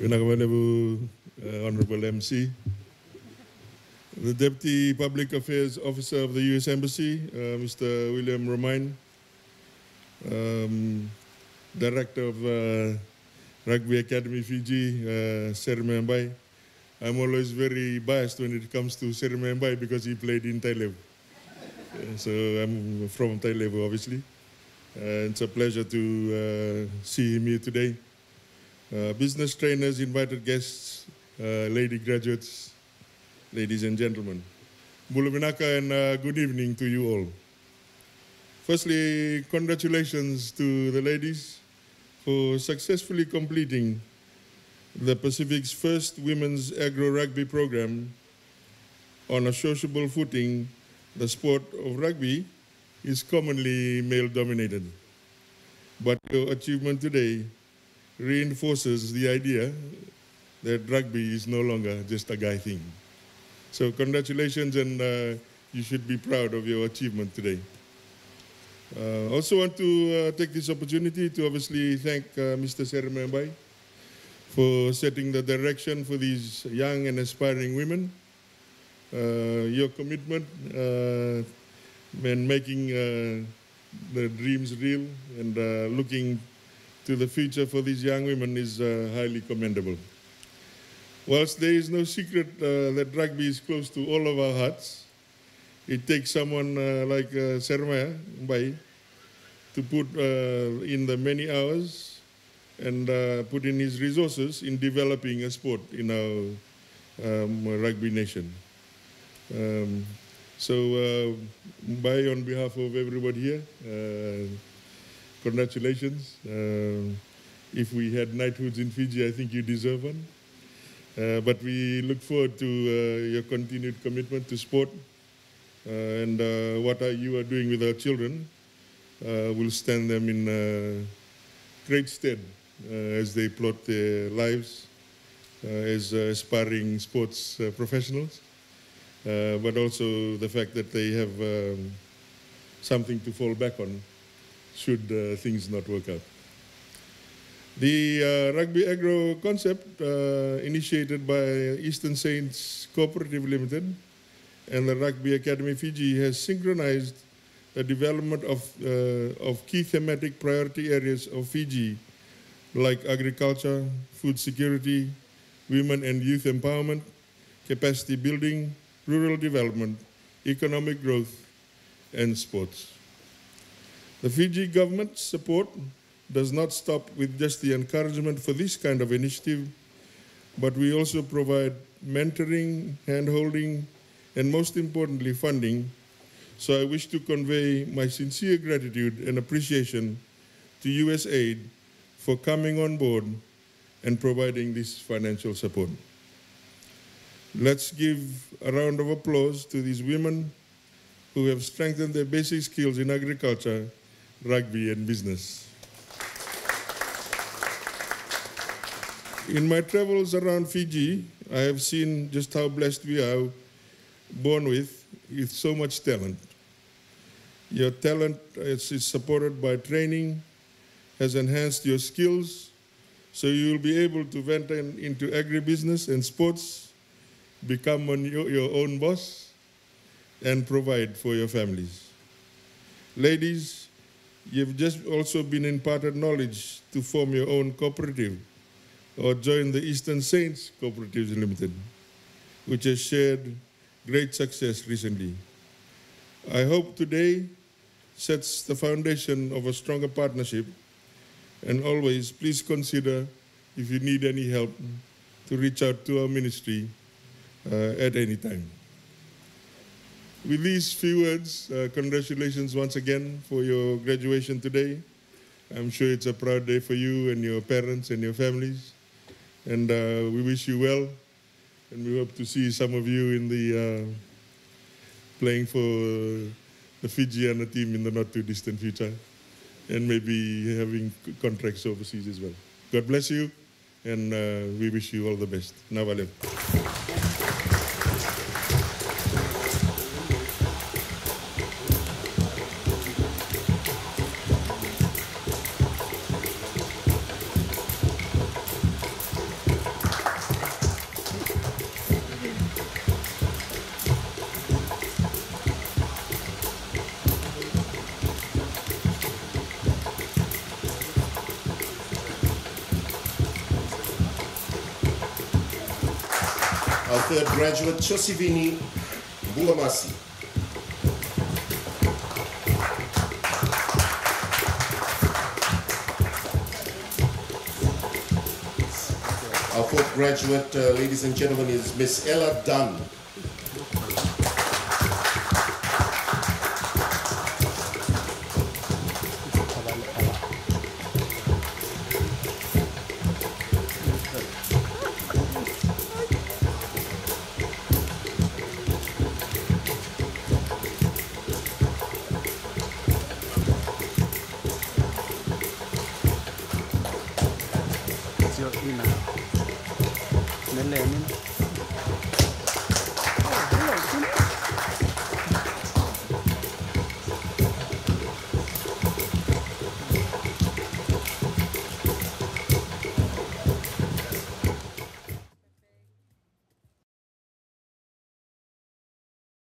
Honourable MC, the Deputy Public Affairs Officer of the US Embassy, Mr. William Romain, Director of Rugby Academy Fiji, Seremaia Bai. I'm always very biased when it comes to Seremaia Bai because he played in Thailav. So I'm from Thailav, obviously. It's a pleasure to see him here today. Business trainers, invited guests, lady graduates, ladies and gentlemen. Bulumenaka and good evening to you all. Firstly, congratulations to the ladies for successfully completing the Pacific's first women's Agro-Rugby program on a sociable footing. The sport of rugby is commonly male-dominated, but your achievement today reinforces the idea that rugby is no longer just a guy thing. So congratulations, and you should be proud of your achievement today. I also want to take this opportunity to obviously thank Mr. Seremaia Bai for setting the direction for these young and aspiring women. Your commitment in making the dreams real and looking to the future for these young women is highly commendable. Whilst there is no secret that rugby is close to all of our hearts, it takes someone like Seremaia Bai to put in the many hours and put in his resources in developing a sport in our rugby nation. Bai, on behalf of everybody here, congratulations. If we had knighthoods in Fiji, I think you deserve one. But we look forward to your continued commitment to sport, and what you are doing with our children will stand them in great stead as they plot their lives as aspiring sports professionals. But also the fact that they have something to fall back on should things not work out. The Rugby Agro concept, initiated by Eastern Saints Cooperative Limited and the Rugby Academy Fiji, has synchronized the development of key thematic priority areas of Fiji, like agriculture, food security, women and youth empowerment, capacity building, rural development, economic growth, and sports. The Fiji government's support does not stop with just the encouragement for this kind of initiative, but we also provide mentoring, hand-holding, and most importantly, funding. So I wish to convey my sincere gratitude and appreciation to USAID for coming on board and providing this financial support. Let's give a round of applause to these women who have strengthened their basic skills in agriculture, rugby, and business. In my travels around Fiji, I have seen just how blessed we are born with so much talent. Your talent is supported by training, has enhanced your skills, so you will be able to venture into agribusiness and sports, become your own boss, and provide for your families. Ladies, you've just also been imparted knowledge to form your own cooperative or join the Eastern Saints Cooperative Limited, which has shared great success recently. I hope today sets the foundation of a stronger partnership, and always please consider if you need any help to reach out to our ministry at any time. With these few words, congratulations once again for your graduation today. I'm sure it's a proud day for you and your parents and your families, and we wish you well, and we hope to see some of you in the playing for the Fijiana team in the not too distant future, and maybe having contracts overseas as well. God bless you, and we wish you all the best. Navalem. Our third graduate, Josivini Bugamasi. Our fourth graduate, ladies and gentlemen, is Miss Ella Dunn. Your email.